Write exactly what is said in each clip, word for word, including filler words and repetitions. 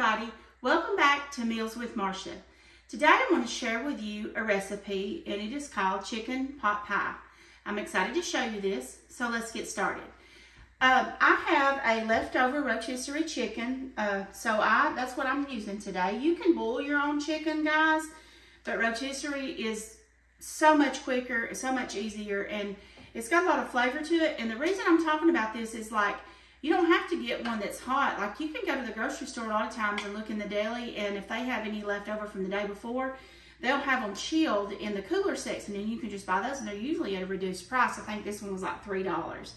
everybody. Welcome back to Meals with Marsha. Today I'm going to share with you a recipe, and it is called chicken pot pie. I'm excited to show you this, so let's get started. Um, I have a leftover rotisserie chicken, uh, so I that's what I'm using today. You can boil your own chicken, guys, but rotisserie is so much quicker, so much easier, and it's got a lot of flavor to it. And the reason I'm talking about this is, like, you don't have to get one that's hot. Like, you can go to the grocery store a lot of times and look in the deli, and if they have any left over from the day before, they'll have them chilled in the cooler section, and you can just buy those, and they're usually at a reduced price. I think this one was like three dollars.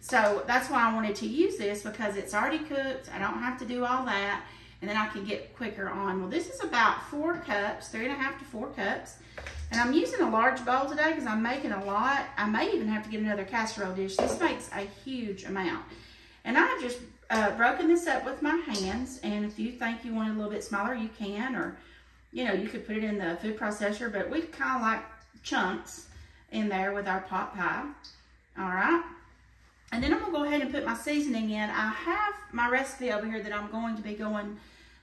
So that's why I wanted to use this, because it's already cooked. I don't have to do all that, and then I can get quicker on. Well, this is about four cups, three and a half to four cups. And I'm using a large bowl today because I'm making a lot. I may even have to get another casserole dish. This makes a huge amount. And I've just uh, broken this up with my hands. And if you think you want it a little bit smaller, you can. Or, you know, you could put it in the food processor. But we kind of like chunks in there with our pot pie. All right. And then I'm going to go ahead and put my seasoning in. I have my recipe over here that I'm going to be going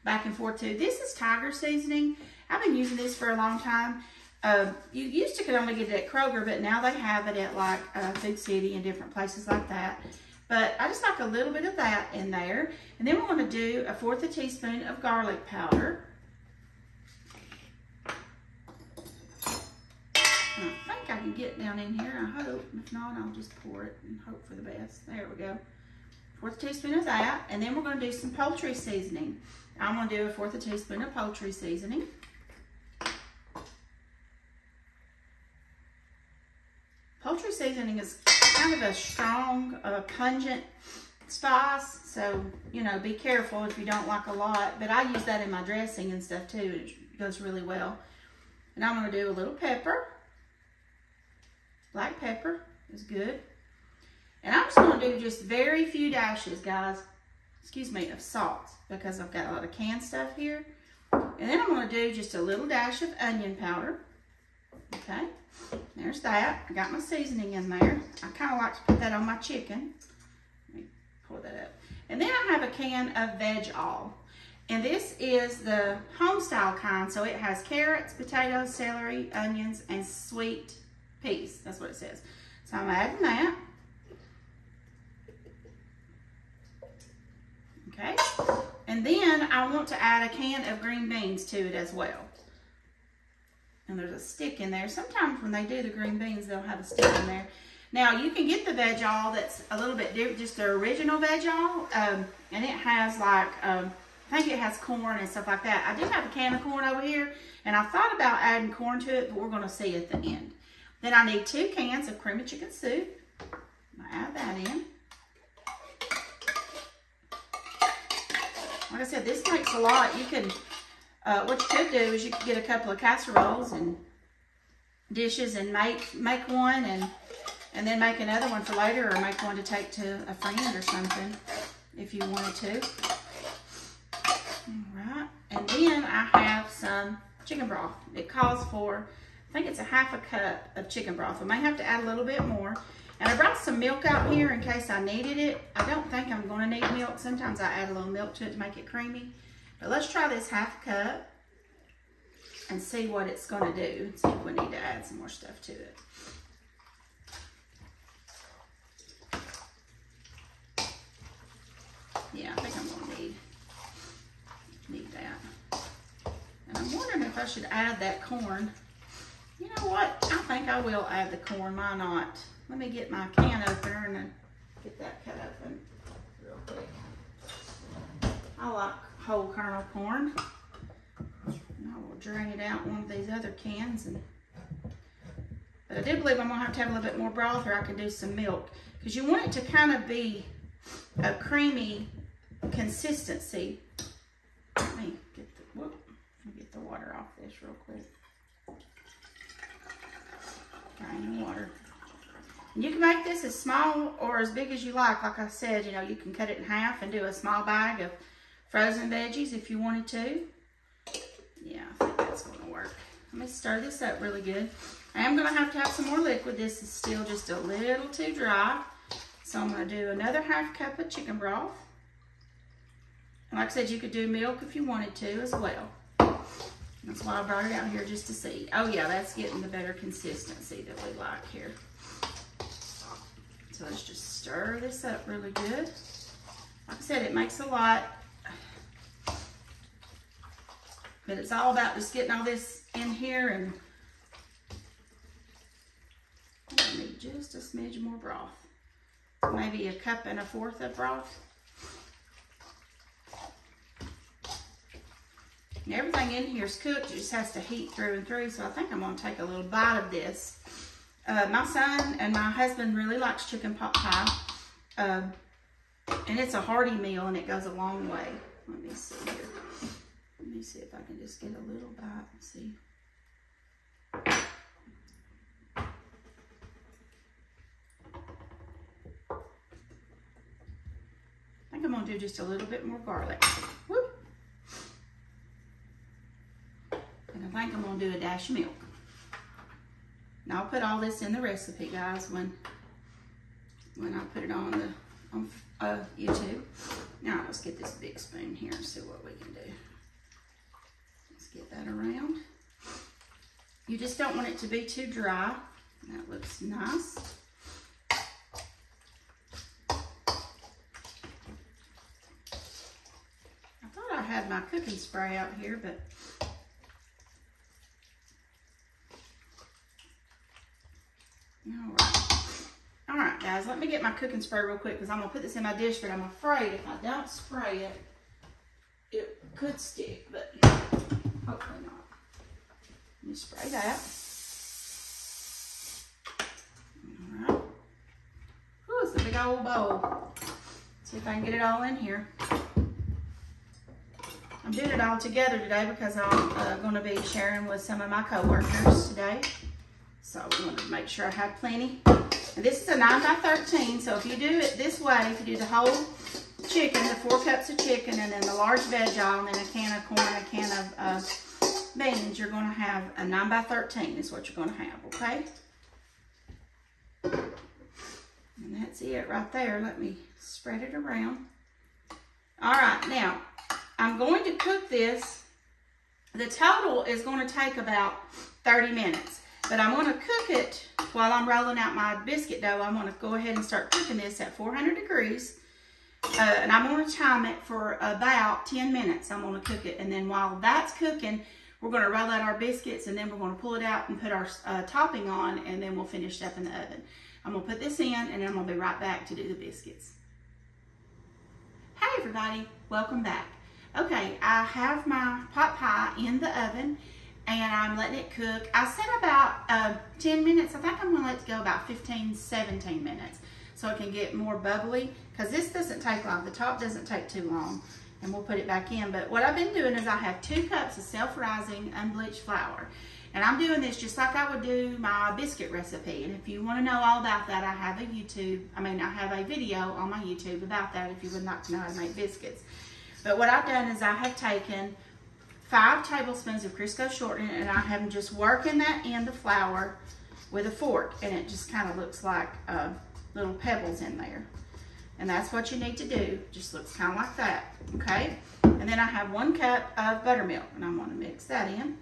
back and forth to. This is Tiger Seasoning. I've been using this for a long time. Uh, you used to could only get it at Kroger, but now they have it at, like, uh, Food City and different places like that. But I just like a little bit of that in there. And then we're going to do a fourth of a teaspoon of garlic powder. And I think I can get down in here, I hope. If not, I'll just pour it and hope for the best. There we go. Fourth teaspoon of that. And then we're going to do some poultry seasoning. I'm going to do a fourth of a teaspoon of poultry seasoning. Poultry seasoning is kind of a strong, uh, pungent spice, so, you know, be careful if you don't like a lot. But I use that in my dressing and stuff too. It goes really well. And I'm going to do a little pepper. Black pepper is good. And I'm just going to do just very few dashes, guys, excuse me, of salt, because I've got a lot of canned stuff here. And then I'm going to do just a little dash of onion powder. Okay, there's that. I got my seasoning in there. I kind of like to put that on my chicken. Let me pour that up. And then I have a can of Veg-All. And this is the home-style kind, so it has carrots, potatoes, celery, onions, and sweet peas. That's what it says. So I'm adding that. Okay, and then I want to add a can of green beans to it as well. And there's a stick in there. Sometimes when they do the green beans, they'll have a stick in there. Now, you can get the Veg-All that's a little bit different, just the original Veg-All. Um, and it has, like, um, I think it has corn and stuff like that. I do have a can of corn over here, and I thought about adding corn to it, but we're going to see at the end. Then I need two cans of cream of chicken soup. I add that in. Like I said, this takes a lot. You can... Uh, what you could do is you could get a couple of casseroles and dishes and make make one and and then make another one for later, or make one to take to a friend or something if you wanted to. All right, and then I have some chicken broth. It calls for, I think it's a half a cup of chicken broth. I may have to add a little bit more. And I brought some milk out here in case I needed it. I don't think I'm going to need milk. Sometimes I add a little milk to it to make it creamy. But let's try this half cup and see what it's going to do. Let's see if we need to add some more stuff to it. Yeah, I think I'm going to need, need that. And I'm wondering if I should add that corn. You know what? I think I will add the corn. Why not? Let me get my can opener and get that cut open real quick. I like whole kernel corn. And I will drain it out in one of these other cans. And, but I do believe I'm going to have to have a little bit more broth, or I can do some milk. Because you want it to kind of be a creamy consistency. Let me get the, whoop, let me get the water off this real quick. Drain the water. You can make this as small or as big as you like. Like I said, you know, you can cut it in half and do a small bag of frozen veggies if you wanted to. Yeah, I think that's going to work. I'm going to stir this up really good. I am going to have to have some more liquid. This is still just a little too dry. So I'm going to do another half cup of chicken broth. And like I said, you could do milk if you wanted to as well. That's why I brought it out here, just to see. Oh yeah, that's getting the better consistency that we like here. So let's just stir this up really good. Like I said, it makes a lot. But it's all about just getting all this in here, and I need just a smidge more broth. Maybe a cup and a fourth of broth. And everything in here is cooked. It just has to heat through and through. So I think I'm going to take a little bite of this. Uh, my son and my husband really likes chicken pot pie. Uh, and it's a hearty meal, and it goes a long way. Let me see here. Let me see if I can just get a little bite and see. I think I'm going to do just a little bit more garlic. Whoop. And I think I'm going to do a dash of milk. Now I'll put all this in the recipe, guys, when when I put it on the on uh, YouTube. Now let's get this big spoon here and see what we can do. Let's get that around. You just don't want it to be too dry. That looks nice. I thought I had my cooking spray out here, but all right. All right, guys, let me get my cooking spray real quick, because I'm going to put this in my dish, but I'm afraid if I don't spray it, it could stick, but hopefully not. Let me spray that. All right. Ooh, it's a big old bowl. Let's see if I can get it all in here. I'm doing it all together today because I'm uh, going to be sharing with some of my coworkers today. So I wanted to make sure I had plenty. And this is a nine by thirteen, so if you do it this way, if you do the whole chicken, the four cups of chicken, and then the large Veg-All, and then a can of corn, a can of uh, beans, you're going to have a nine by thirteen is what you're going to have, okay? And that's it right there. Let me spread it around. All right, now, I'm going to cook this. The total is going to take about thirty minutes. But I'm going to cook it while I'm rolling out my biscuit dough. I'm going to go ahead and start cooking this at four hundred degrees. Uh, and I'm going to time it for about ten minutes. I'm going to cook it. And then while that's cooking, we're going to roll out our biscuits. And then we're going to pull it out and put our uh, topping on. And then we'll finish it up in the oven. I'm going to put this in, and then I'm going to be right back to do the biscuits. Hey, everybody. Welcome back. Okay, I have my pot pie in the oven, and I'm letting it cook. I said about uh, ten minutes. I think I'm gonna let it go about fifteen, seventeen minutes so it can get more bubbly, because this doesn't take long. The top doesn't take too long, and we'll put it back in. But what I've been doing is I have two cups of self-rising unbleached flour, and I'm doing this just like I would do my biscuit recipe. And if you wanna know all about that, I have a YouTube, I mean, I have a video on my YouTube about that if you would like to know how to make biscuits. But what I've done is I have taken five tablespoons of Crisco shortening, and I am just working that in the flour with a fork, and it just kind of looks like uh, little pebbles in there. And that's what you need to do. Just looks kind of like that, okay? And then I have one cup of buttermilk, and I'm going to mix that in.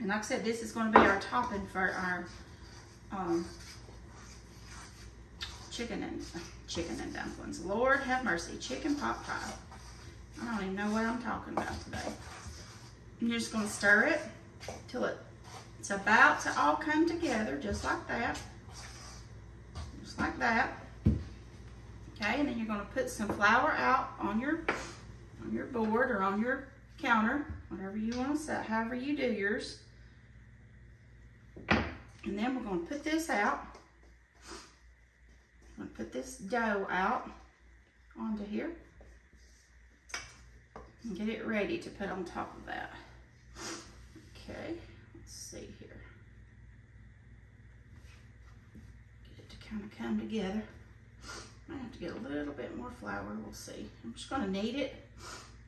And like I said, this is going to be our topping for our um, chicken and uh, chicken and dumplings. Lord have mercy, chicken pot pie. I don't even know what I'm talking about today. I'm just going to stir it till it, it's about to all come together, just like that. Just like that. Okay, and then you're going to put some flour out on your on your board or on your counter, whatever you want to set, however you do yours. And then we're going to put this out. I'm going to put this dough out onto here. And get it ready to put on top of that. Okay, let's see here. Get it to kind of come together. I have to get a little bit more flour, we'll see. I'm just gonna knead it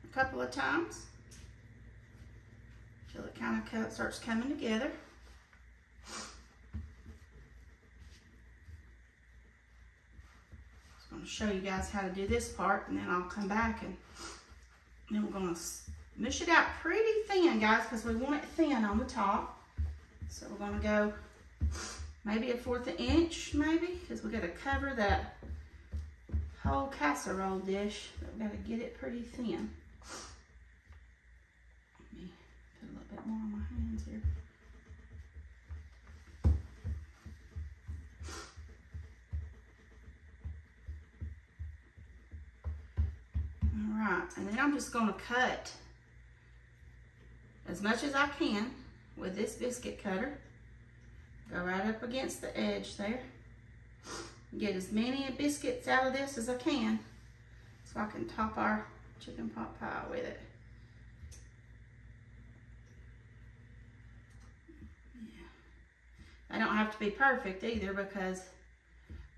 a couple of times till it kind of starts coming together. Just gonna show you guys how to do this part, and then I'll come back and And we're going to mush it out pretty thin, guys, because we want it thin on the top. So we're going to go maybe a fourth of an inch, maybe, because we got to cover that whole casserole dish. But we got to get it pretty thin. Let me put a little bit more on my hands here. Right, and then I'm just going to cut as much as I can with this biscuit cutter. Go right up against the edge there. Get as many biscuits out of this as I can so I can top our chicken pot pie with it. Yeah. They don't have to be perfect either, because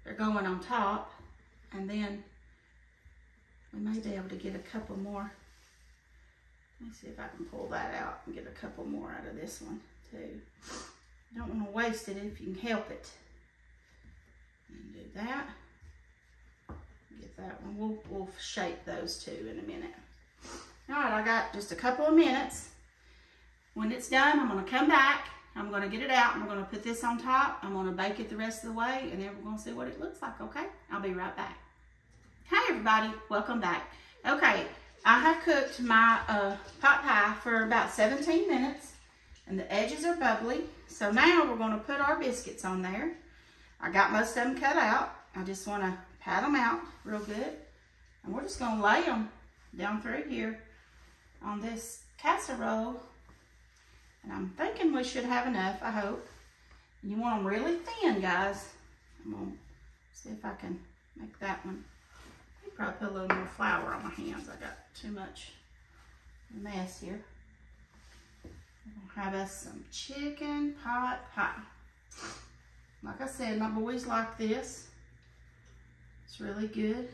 they're going on top, and then we may be able to get a couple more. Let me see if I can pull that out and get a couple more out of this one too. You don't want to waste it if you can help it. And do that. Get that one. We'll, we'll shape those two in a minute. All right, I got just a couple of minutes. When it's done, I'm going to come back. I'm going to get it out, and we're going to put this on top. I'm going to bake it the rest of the way, and then we're going to see what it looks like, okay? I'll be right back. Hi everybody, welcome back. Okay, I have cooked my uh, pot pie for about seventeen minutes, and the edges are bubbly. So now we're gonna put our biscuits on there. I got most of them cut out. I just wanna pat them out real good. And we're just gonna lay them down through here on this casserole. And I'm thinking we should have enough, I hope. You want them really thin, guys. I'm gonna see if I can make that one. Probably put a little more flour on my hands. I got too much mess here. I'm gonna have us some chicken pot pie. Like I said, my boys like this. It's really good.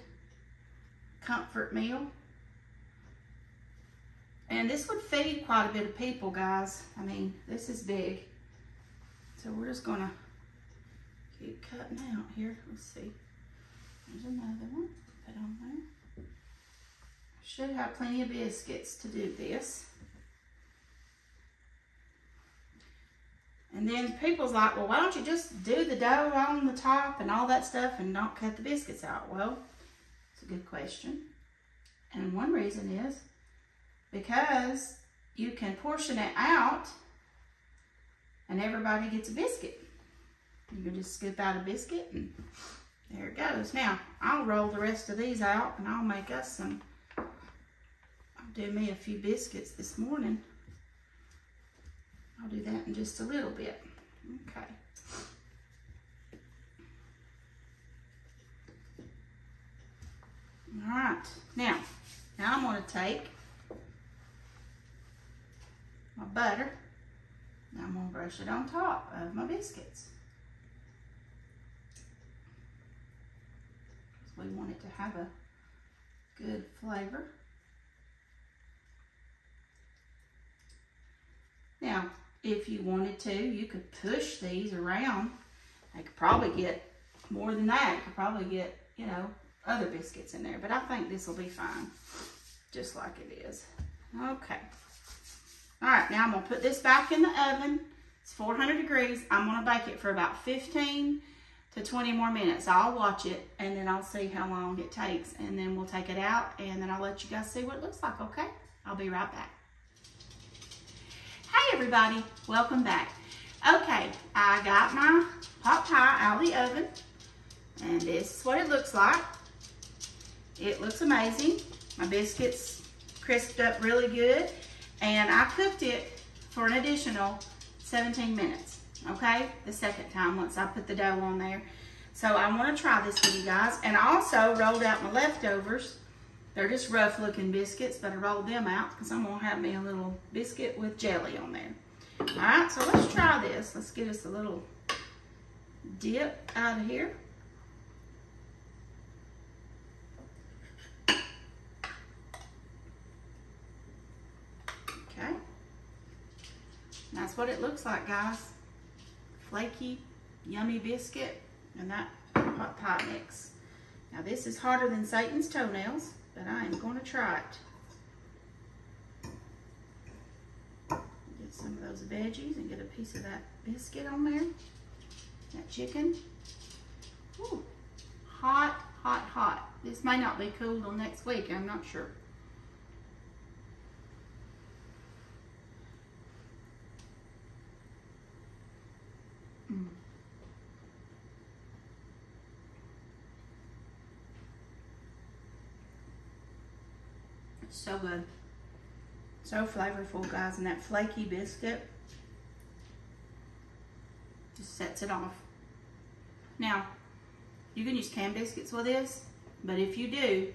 Comfort meal. And this would feed quite a bit of people, guys. I mean, this is big. So we're just gonna keep cutting out here. Let's see. There's another one. Put on there. Should have plenty of biscuits to do this. And then people's like, well, why don't you just do the dough on the top and all that stuff and don't cut the biscuits out? Well, it's a good question. And one reason is because you can portion it out and everybody gets a biscuit. You can just scoop out a biscuit and there it goes. Now, I'll roll the rest of these out, and I'll make us some. I'll do me a few biscuits this morning. I'll do that in just a little bit. Okay. All right. Now, now I'm going to take my butter, and I'm going to brush it on top of my biscuits. We want it to have a good flavor. Now, if you wanted to, you could push these around. I could probably get more than that. I could probably get, you know, other biscuits in there. But I think this will be fine, just like it is. Okay. All right, now I'm going to put this back in the oven. It's four hundred degrees. I'm going to bake it for about fifteen to twenty more minutes. I'll watch it, and then I'll see how long it takes, and then we'll take it out, and then I'll let you guys see what it looks like, okay? I'll be right back. Hey everybody, welcome back. Okay, I got my pot pie out of the oven, and this is what it looks like. It looks amazing. My biscuits crisped up really good, and I cooked it for an additional seventeen minutes. Okay, the second time once I put the dough on there. So I want to try this with you guys. And I also rolled out my leftovers. They're just rough looking biscuits, but I rolled them out because I'm going to have me a little biscuit with jelly on there. All right, so let's try this. Let's get us a little dip out of here. Okay. That's what it looks like, guys. Flaky, yummy biscuit, and that pot pie mix. Now this is harder than Satan's toenails, but I am going to try it. some of those veggies and get a piece of that biscuit on there. That chicken. Ooh, hot, hot, hot. This may not be cool till next week, I'm not sure. Mm. It's so good. So flavorful, guys, and that flaky biscuit just sets it off. Now, you can use canned biscuits with this, but if you do,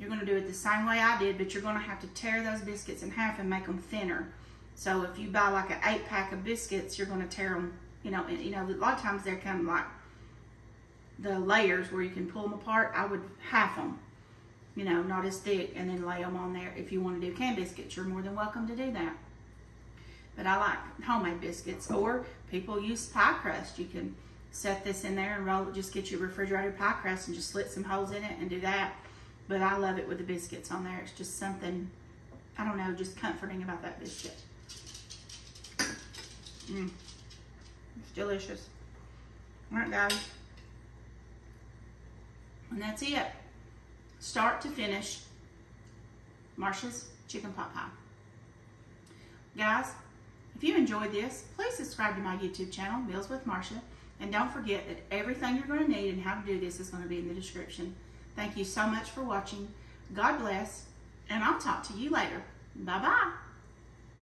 you're gonna do it the same way I did, but you're gonna have to tear those biscuits in half and make them thinner. So if you buy like an eight pack of biscuits, you're gonna tear them, you know, and, you know, a lot of times they're kind of like the layers where you can pull them apart. I would half them, you know, not as thick, and then lay them on there. If you want to do canned biscuits, you're more than welcome to do that. But I like homemade biscuits, or people use pie crust. You can set this in there and roll it, just get your refrigerated pie crust and just slit some holes in it and do that. But I love it with the biscuits on there. It's just something, I don't know, just comforting about that biscuit. Mm. It's delicious. All right, guys. And that's it. Start to finish, Marsha's chicken pot pie. Guys, if you enjoyed this, please subscribe to my YouTube channel, Meals with Marsha, and don't forget that everything you're going to need and how to do this is going to be in the description. Thank you so much for watching. God bless, and I'll talk to you later. Bye-bye.